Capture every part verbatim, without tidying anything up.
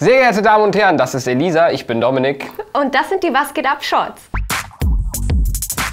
Sehr geehrte Damen und Herren, das ist Elisa, ich bin Dominik. Und das sind die Was geht ab Shorts.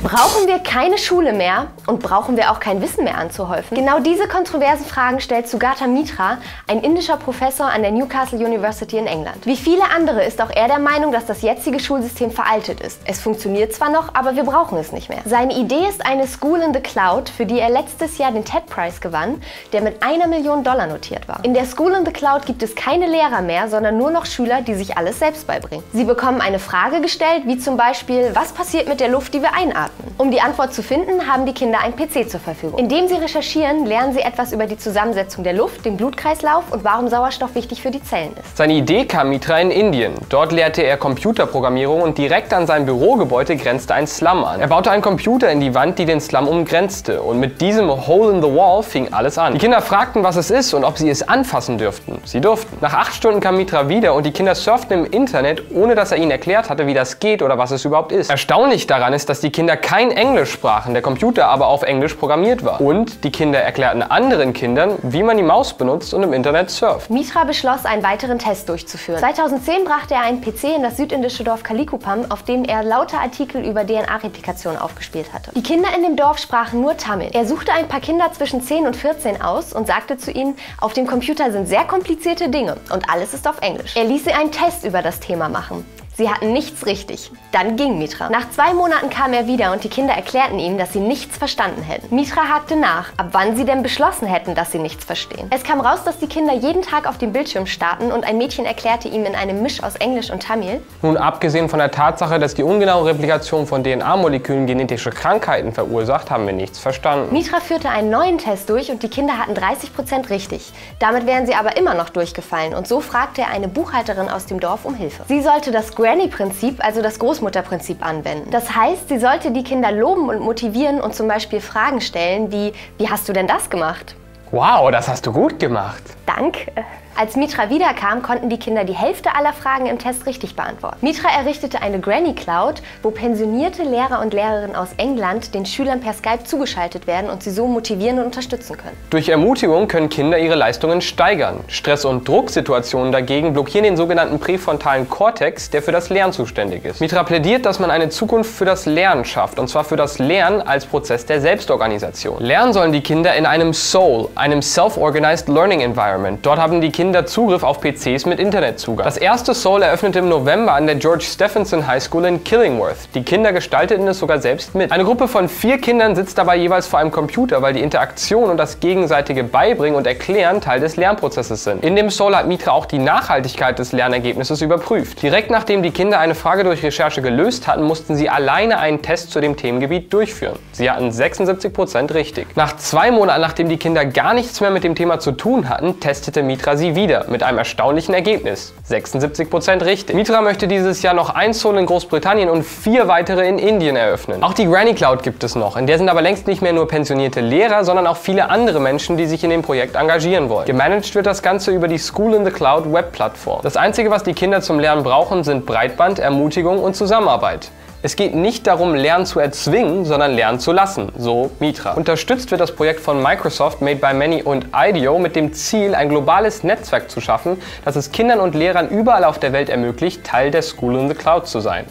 Brauchen wir keine Schule mehr und brauchen wir auch kein Wissen mehr anzuhäufen? Genau diese kontroversen Fragen stellt Sugata Mitra, ein indischer Professor an der Newcastle University in England. Wie viele andere ist auch er der Meinung, dass das jetzige Schulsystem veraltet ist. Es funktioniert zwar noch, aber wir brauchen es nicht mehr. Seine Idee ist eine School in the Cloud, für die er letztes Jahr den T E D-Preis gewann, der mit einer Million Dollar notiert war. In der School in the Cloud gibt es keine Lehrer mehr, sondern nur noch Schüler, die sich alles selbst beibringen. Sie bekommen eine Frage gestellt, wie zum Beispiel, was passiert mit der Luft, die wir einatmen? Um die Antwort zu finden, haben die Kinder einen P C zur Verfügung. Indem sie recherchieren, lernen sie etwas über die Zusammensetzung der Luft, den Blutkreislauf und warum Sauerstoff wichtig für die Zellen ist. Seine Idee kam Mitra in Indien. Dort lehrte er Computerprogrammierung und direkt an sein Bürogebäude grenzte ein Slum an. Er baute einen Computer in die Wand, die den Slum umgrenzte, und mit diesem Hole in the Wall fing alles an. Die Kinder fragten, was es ist und ob sie es anfassen dürften. Sie durften. Nach acht Stunden kam Mitra wieder und die Kinder surften im Internet, ohne dass er ihnen erklärt hatte, wie das geht oder was es überhaupt ist. Erstaunlich daran ist, dass die Kinder kein Englisch sprachen, der Computer aber auf Englisch programmiert war. Und die Kinder erklärten anderen Kindern, wie man die Maus benutzt und im Internet surft. Mitra beschloss, einen weiteren Test durchzuführen. zweitausendzehn brachte er einen P C in das südindische Dorf Kalikupam, auf dem er lauter Artikel über D N A-Replikation aufgespielt hatte. Die Kinder in dem Dorf sprachen nur Tamil. Er suchte ein paar Kinder zwischen zehn und vierzehn aus und sagte zu ihnen, auf dem Computer sind sehr komplizierte Dinge und alles ist auf Englisch. Er ließ sie einen Test über das Thema machen. Sie hatten nichts richtig. Dann ging Mitra. Nach zwei Monaten kam er wieder und die Kinder erklärten ihm, dass sie nichts verstanden hätten. Mitra hakte nach, ab wann sie denn beschlossen hätten, dass sie nichts verstehen. Es kam raus, dass die Kinder jeden Tag auf dem Bildschirm starrten und ein Mädchen erklärte ihm in einem Misch aus Englisch und Tamil. Nun, abgesehen von der Tatsache, dass die ungenaue Replikation von D N A-Molekülen genetische Krankheiten verursacht, haben wir nichts verstanden. Mitra führte einen neuen Test durch und die Kinder hatten dreißig Prozent richtig. Damit wären sie aber immer noch durchgefallen und so fragte er eine Buchhalterin aus dem Dorf um Hilfe. Sie sollte das Granny-Prinzip, also das Großmutterprinzip, anwenden. Das heißt, sie sollte die Kinder loben und motivieren und zum Beispiel Fragen stellen wie, wie hast du denn das gemacht? Wow, das hast du gut gemacht. Danke. Als Mitra wiederkam, konnten die Kinder die Hälfte aller Fragen im Test richtig beantworten. Mitra errichtete eine Granny Cloud, wo pensionierte Lehrer und Lehrerinnen aus England den Schülern per Skype zugeschaltet werden und sie so motivieren und unterstützen können. Durch Ermutigung können Kinder ihre Leistungen steigern. Stress- und Drucksituationen dagegen blockieren den sogenannten präfrontalen Kortex, der für das Lernen zuständig ist. Mitra plädiert, dass man eine Zukunft für das Lernen schafft, und zwar für das Lernen als Prozess der Selbstorganisation. Lernen sollen die Kinder in einem S O L, einem Self-Organized Learning Environment. Dort haben die Kinder Kinder Zugriff auf P Cs mit Internetzugang. Das erste Soul eröffnete im November an der George Stephenson High School in Killingworth. Die Kinder gestalteten es sogar selbst mit. Eine Gruppe von vier Kindern sitzt dabei jeweils vor einem Computer, weil die Interaktion und das gegenseitige Beibringen und Erklären Teil des Lernprozesses sind. In dem Soul hat Mitra auch die Nachhaltigkeit des Lernergebnisses überprüft. Direkt nachdem die Kinder eine Frage durch Recherche gelöst hatten, mussten sie alleine einen Test zu dem Themengebiet durchführen. Sie hatten sechsundsiebzig Prozent richtig. Nach zwei Monaten, nachdem die Kinder gar nichts mehr mit dem Thema zu tun hatten, testete Mitra sie wieder mit einem erstaunlichen Ergebnis. sechsundsiebzig Prozent richtig. Mitra möchte dieses Jahr noch ein Soul in Großbritannien und vier weitere in Indien eröffnen. Auch die Granny Cloud gibt es noch, in der sind aber längst nicht mehr nur pensionierte Lehrer, sondern auch viele andere Menschen, die sich in dem Projekt engagieren wollen. Gemanagt wird das Ganze über die School in the Cloud Webplattform. Das Einzige, was die Kinder zum Lernen brauchen, sind Breitband, Ermutigung und Zusammenarbeit. Es geht nicht darum, Lernen zu erzwingen, sondern Lernen zu lassen, so Mitra. Unterstützt wird das Projekt von Microsoft, Made by Many und I D E O mit dem Ziel, ein globales Netzwerk zu schaffen, das es Kindern und Lehrern überall auf der Welt ermöglicht, Teil der School in the Cloud zu sein.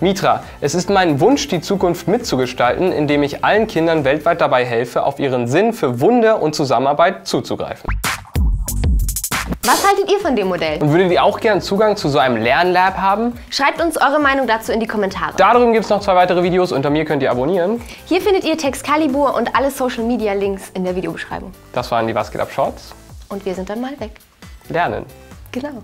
Mitra, es ist mein Wunsch, die Zukunft mitzugestalten, indem ich allen Kindern weltweit dabei helfe, auf ihren Sinn für Wunder und Zusammenarbeit zuzugreifen. Was haltet ihr von dem Modell? Und würdet ihr auch gern Zugang zu so einem Lernlab haben? Schreibt uns eure Meinung dazu in die Kommentare. Da drüben gibt es noch zwei weitere Videos, unter mir könnt ihr abonnieren. Hier findet ihr Techscalibur und alle Social Media Links in der Videobeschreibung. Das waren die Was geht ab Shorts. Und wir sind dann mal weg. Lernen. Genau.